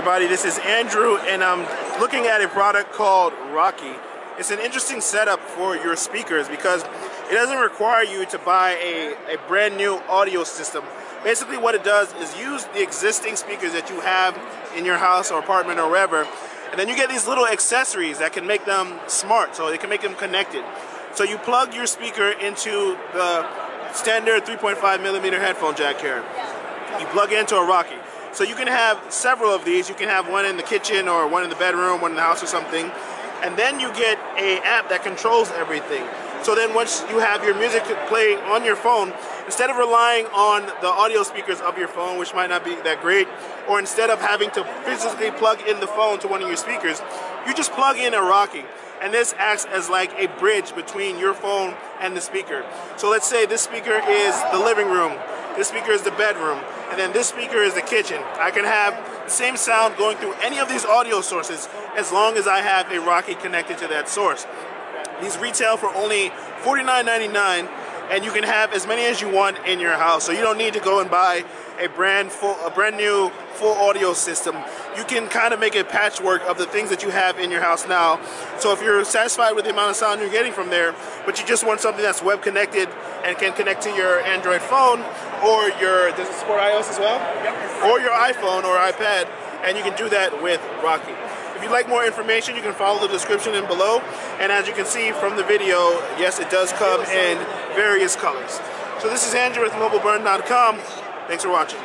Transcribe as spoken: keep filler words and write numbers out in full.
everybody, this is Andrew, and I'm looking at a product called Rocki. It's an interesting setup for your speakers because it doesn't require you to buy a, a brand new audio system. Basically what it does is use the existing speakers that you have in your house or apartment or wherever, and then you get these little accessories that can make them smart, so they can make them connected. So you plug your speaker into the standard three point five millimeter headphone jack here. You plug it into a Rocki. So you can have several of these. You can have one in the kitchen or one in the bedroom, one in the house or something. And then you get an app that controls everything. So then once you have your music play on your phone, instead of relying on the audio speakers of your phone, which might not be that great, or instead of having to physically plug in the phone to one of your speakers, you just plug in a Rocki. And this acts as like a bridge between your phone and the speaker. So let's say this speaker is the living room, this speaker is the bedroom, and then this speaker is the kitchen. I can have the same sound going through any of these audio sources as long as I have a Rocki connected to that source. These retail for only forty-nine ninety-nine, and you can have as many as you want in your house. So you don't need to go and buy a brand full, a brand new full audio system. You can kind of make a patchwork of the things that you have in your house now. So if you're satisfied with the amount of sound you're getting from there, but you just want something that's web connected and can connect to your Android phone or your, does it support iOS as well? Yep. Or your iPhone or iPad, and you can do that with Rocki. If you'd like more information, you can follow the description in below. And as you can see from the video, yes, it does come in various colors. So this is Andrew with Mobile Burn dot com. Thanks for watching.